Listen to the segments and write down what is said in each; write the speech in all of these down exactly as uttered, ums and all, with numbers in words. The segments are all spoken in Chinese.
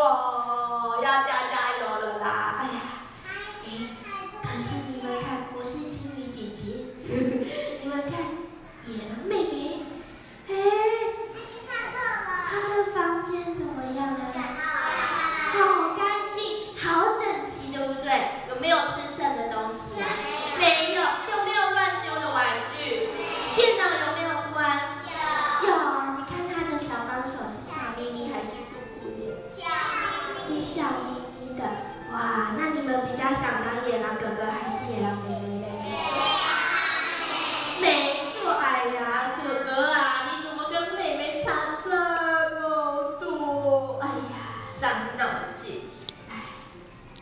哦，要加加油了啦！哎呀，哎，可是你们看，我是金鱼姐姐，你们看，野狼妹妹，哎，她去上课了。她的房间怎么样啊？好干净，好整齐，对不对？有没有吃剩的东西？没有。有没有乱丢的玩具？电脑有没有关？有。有，你看她的小帮手是小咪咪还是？ 笑眯眯的，哇！那你们比较想当野狼哥哥还是野狼妹妹嘞？没错，哎呀，哥哥啊，你怎么跟妹妹差这么多？哎呀，伤脑筋！哎，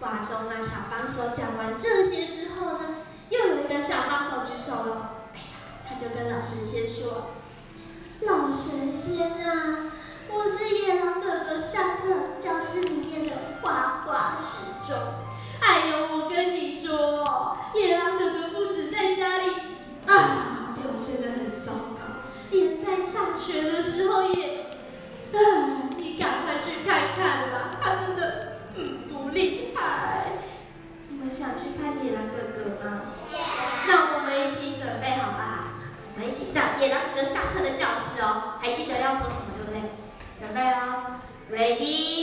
哇！中那小帮手讲完这些之后呢，又有一个小帮手举手了，哎呀，他就跟老神仙说：“老神仙啊！” 我是野狼哥哥上课教室里面的花花时钟。哎呦，我跟你说哦，野狼哥哥不止在家里啊表现得很糟糕，连在上学的时候也……啊，你赶快去看看吧，他真的嗯不厉害。你们想去看野狼哥哥吗？ Yeah. 那我们一起准备好吧？我们一起到野狼哥哥上课的教室哦，还记得要说什么对不对？ 准备哦 ，ready。